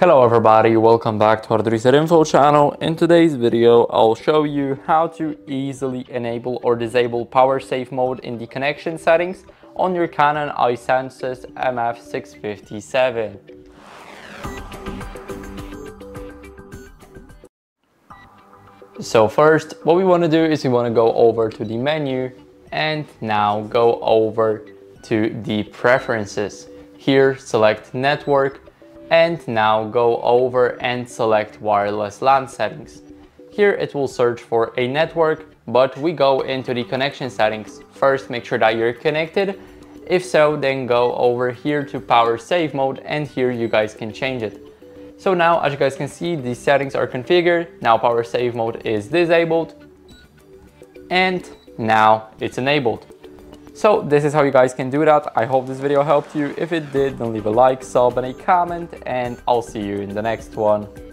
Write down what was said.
Hello everybody, welcome back to HardReset.Info channel. In today's video, I'll show you how to easily enable or disable power save mode in the connection settings on your Canon i-SENSYS MF657. So first, what we want to do is we want to go over to the menu and now go over to the preferences. Here, select network. And now go over and select wireless LAN settings. Here it will search for a network, but we go into the connection settings. First, make sure that you're connected. If so, then go over here to power save mode, and here you guys can change it. So now, as you guys can see, the settings are configured. Now power save mode is disabled. And now it's enabled. So this is how you guys can do that. I hope this video helped you. If it did, then leave a like, sub, and a comment, and I'll see you in the next one.